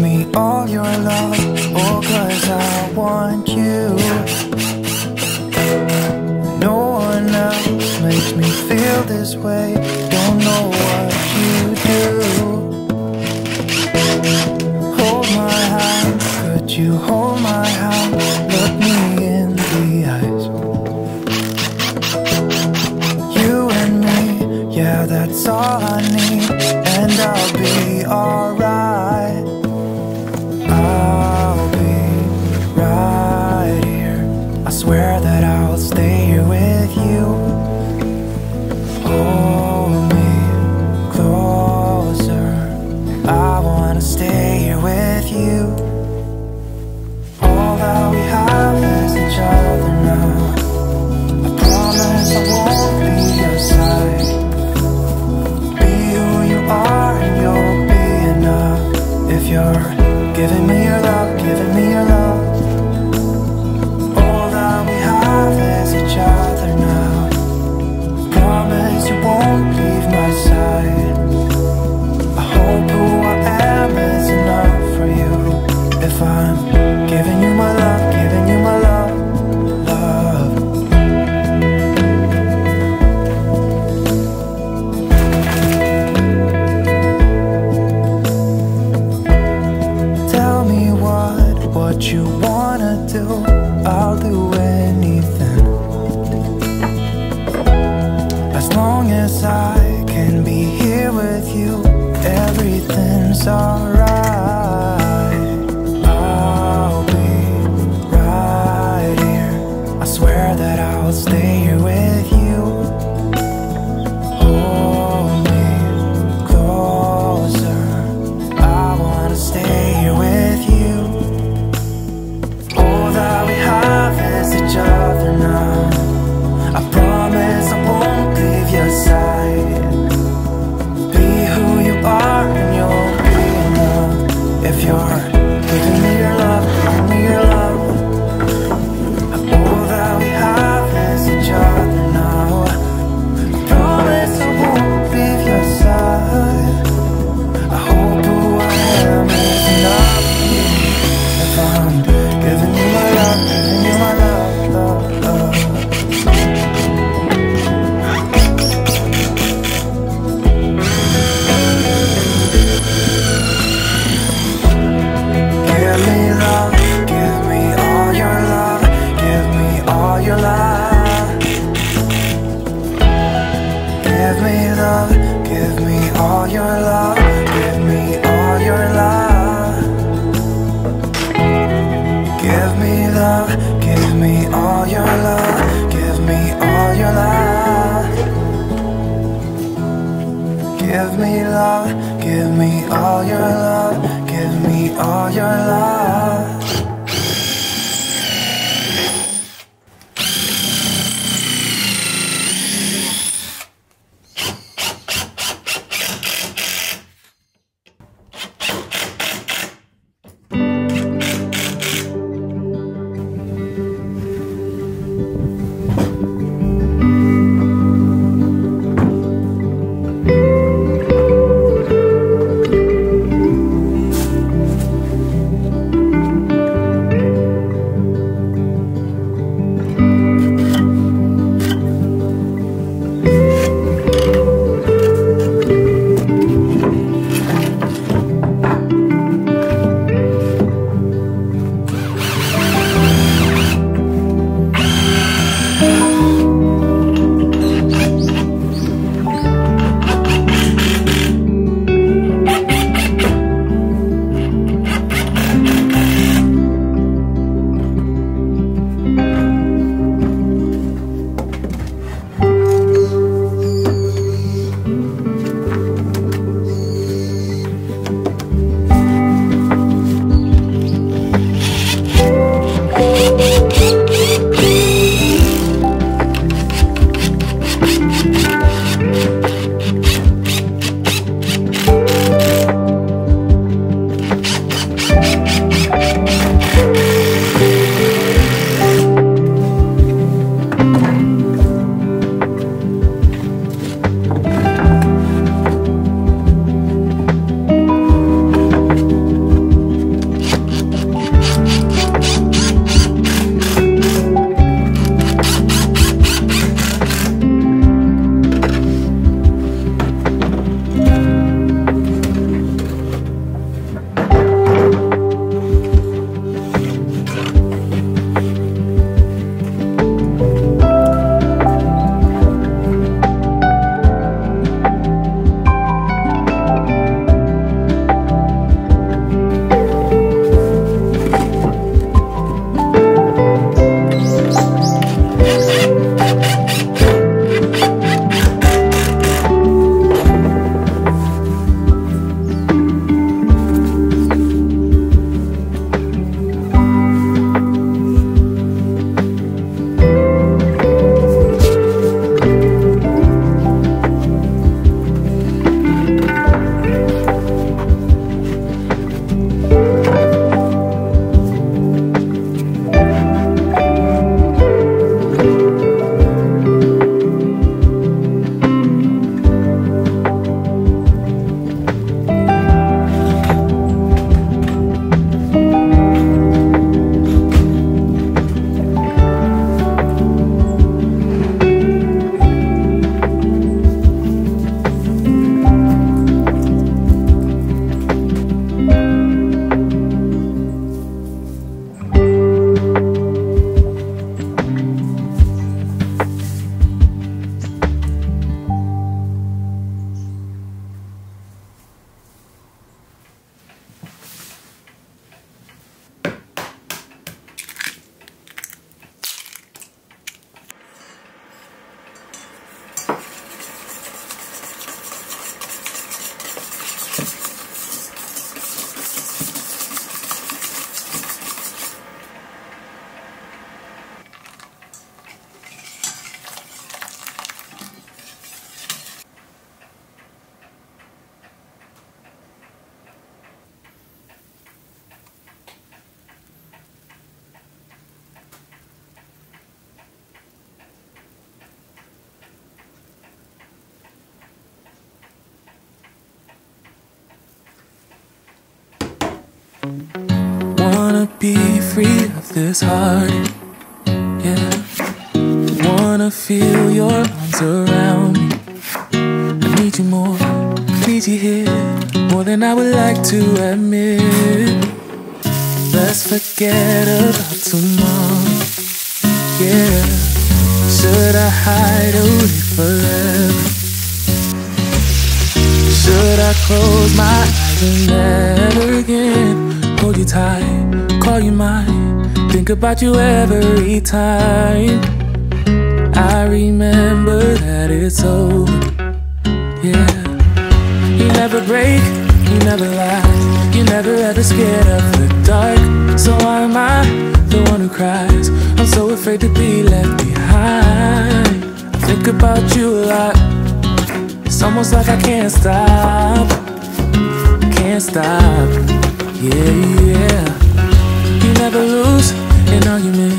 me all your love, oh, cause I want you. No one else makes me feel this way. Don't know what you do. Hold my hand, could you hold my hand? Look me in the eyes. You and me, yeah, that's all I need, and I'll be alright. I'll be right here. I swear that I'll stay here with you. Hold me closer. I wanna stay here with you. All that we have is each other now. I promise I won't leave your side. Be who you are and you'll be enough. If you're giving me your love, giving me your love. All that we have is each other now. I promise you won't leave my side. I hope who I am is enough for you. If I'm giving you my love, giving you my love. What you wanna do, I'll do anything. As long as I can be here with you, everything's alright. I'll be right here. I swear that I'll stay here with you. Hold me closer. I wanna stay here with you. Each other now. I promise I won't leave your side. Be who you are and you'll be enough. If you're giving me your love, give me your love. All that we have is each other now. I promise I won't leave your side. I hope who I am is enough. If I'm giving you my love, giving you my love. Give me all your love, give me all your love. Wanna be free of this heart, yeah. Wanna feel your arms around me. I need you more, I need you here, more than I would like to admit. Let's forget about tomorrow, yeah. Should I hide away forever? Should I close my eyes and never again hold you tight, call you mine, think about you every time? I remember that it's over, yeah. You never break, you never lie, you never ever scared of the dark. So why am I the one who cries? I'm so afraid to be left behind. I think about you a lot, it's almost like I can't stop, can't stop, yeah, yeah. You never lose an argument,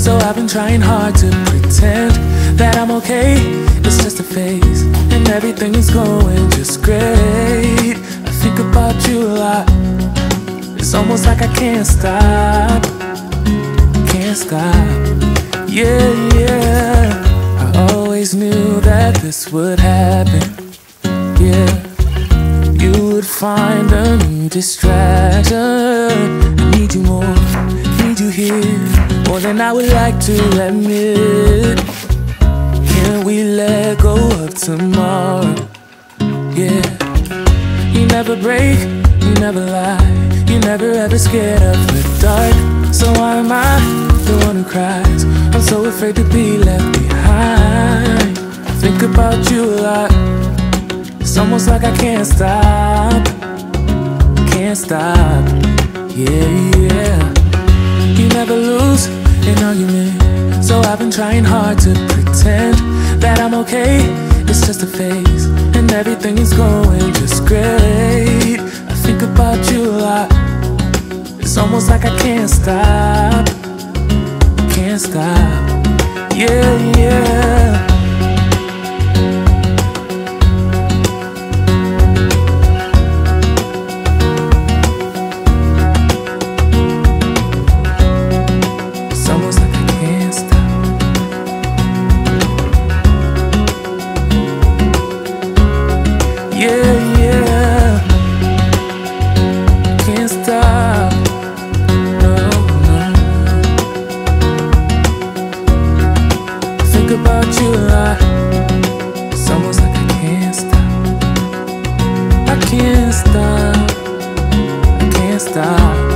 so I've been trying hard to pretend that I'm okay, it's just a phase, and everything is going just great. I think about you a lot, it's almost like I can't stop, yeah, yeah. I always knew that this would happen, yeah. You would find a new distraction. I need you more, I need you here, more than I would like to admit. Can we let go of tomorrow, yeah. You never break, you never lie, you never ever scared of the dark. So why am I the one who cries? I'm so afraid to be left behind. I think about you a lot, it's almost like I can't stop, yeah, yeah. You never lose an argument, so I've been trying hard to pretend that I'm okay, it's just a phase, and everything is going just great. I think about you a lot, it's almost like I can't stop, yeah, yeah. I can't stop.